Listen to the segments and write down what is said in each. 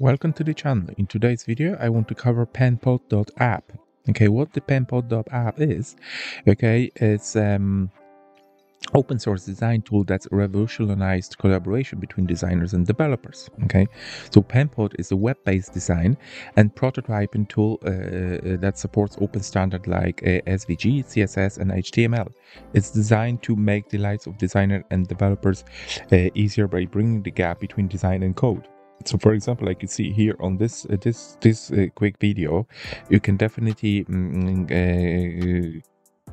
Welcome to the channel. In today's video, I want to cover Penpot.app. Okay, what the Penpot.app is, okay, it's open source design tool that's revolutionized collaboration between designers and developers. Okay, so Penpot is a web-based design and prototyping tool that supports open standards like SVG, CSS, and HTML. It's designed to make the lives of designers and developers easier by bringing the gap between design and code. So, for example, I can see here on this quick video, you can definitely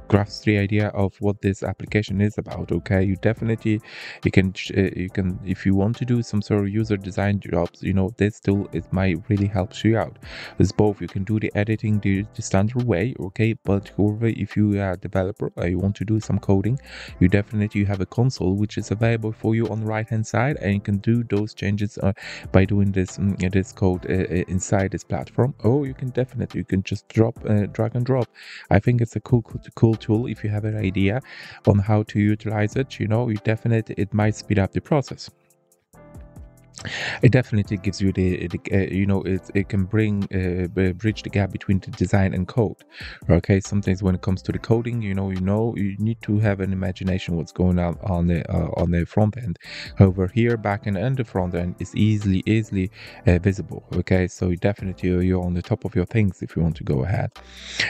grasp the idea of what this application is about. Okay, you definitely you can if you want to do some sort of user design jobs, you know, this tool, it might really help you out. It's both, you can do the editing the standard way, okay, but however, if you are a developer or you want to do some coding, you definitely have a console which is available for you on the right hand side, and you can do those changes by doing this code inside this platform. Or you can definitely just drag and drop. I think it's a cool tool. If you have an idea on how to utilize it, you know, you definitely, it might speed up the process. It definitely gives you the, you know, it can bridge the gap between the design and code. Okay, sometimes when it comes to the coding, you need to have an imagination what's going on the front end. However, here back end and the front end is easily visible. Okay, so you definitely, you're on the top of your things if you want to go ahead.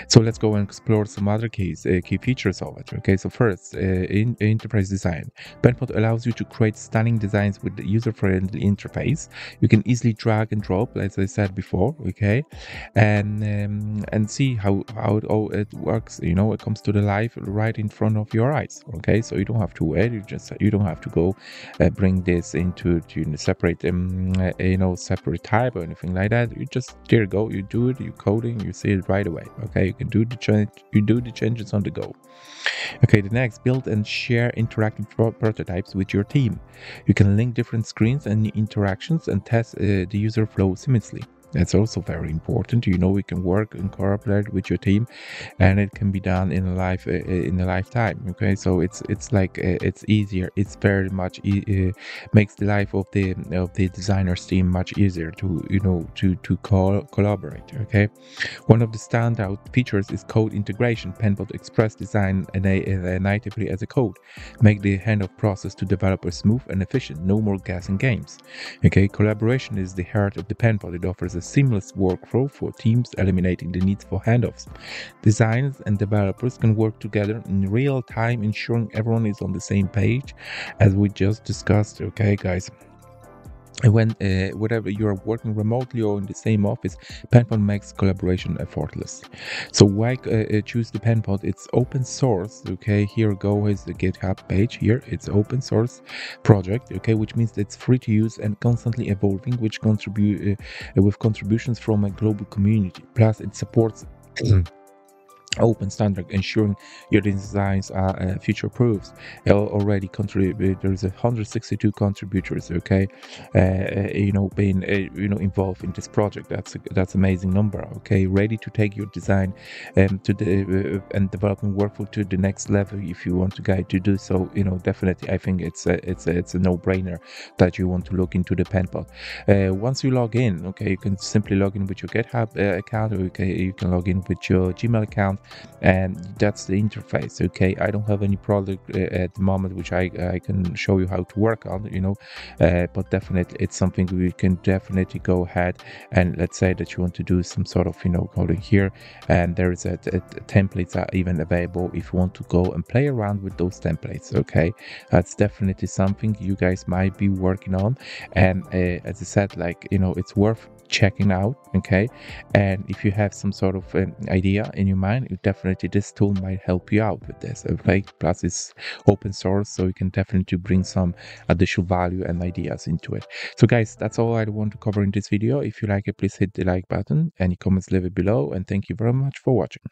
So let's go and explore some other key features of it. Okay, so first, in enterprise design, Penpot allows you to create stunning designs with the user-friendly interface. You can easily drag and drop, as I said before, okay, and see how it works, you know, it comes to the life right in front of your eyes. Okay, so you don't have to wait, you don't have to go bring this into separate you know, separate type or anything like that. You just, there you go, you do it, you coding, you see it right away. Okay, you can do the change, you do the changes on the go. Okay, the next, build and share interactive prototypes with your team. You can link different screens and interactions and test the user flow seamlessly. That's also very important. You know, we can work and collaborate with your team, and it can be done in a lifetime. Okay, so it's like it's easier. It's very much makes the life of the designers team much easier to, you know, to collaborate. Okay, one of the standout features is code integration. Penpot Express design natively as a code, make the handoff process to developers smooth and efficient. No more guessing games. Okay, collaboration is the heart of the Penpot. It offers a seamless workflow for teams, eliminating the need for handoffs. Designers and developers can work together in real time, ensuring everyone is on the same page, as we just discussed. Okay, guys, when whatever you are working remotely or in the same office, Penpot makes collaboration effortless. So why choose the Penpot? It's open source. Okay, here go is the GitHub page. Here it's open source project. Okay, which means it's free to use and constantly evolving, which contribute with contributions from a global community. Plus, it supports open standard, ensuring your designs are future proofs. Already contribute, there's 162 contributors, okay, you know, being you know, involved in this project. That's amazing number. Okay, ready to take your design to the and development workflow to the next level. If you want to do so, you know, definitely I think it's a no-brainer that you want to look into the Penpot. Once you log in, okay, you can simply log in with your GitHub account, or you can log in with your Gmail account, and that's the interface. Okay, I don't have any product at the moment which I can show you how to work on, you know, but definitely it's something we can definitely go ahead, and let's say that you want to do some sort of, you know, coding here, and there is a templates are even available if you want to go and play around with those templates. Okay, that's definitely something you guys might be working on, and as I said, like, you know, it's worth checking out. Okay, and if you have some sort of idea in your mind, you definitely, this tool might help you out with this. Okay, plus it's open source, so you can definitely bring some additional value and ideas into it. So guys, that's all I want to cover in this video. If you like it, please hit the like button. Any comments, leave it below, and thank you very much for watching.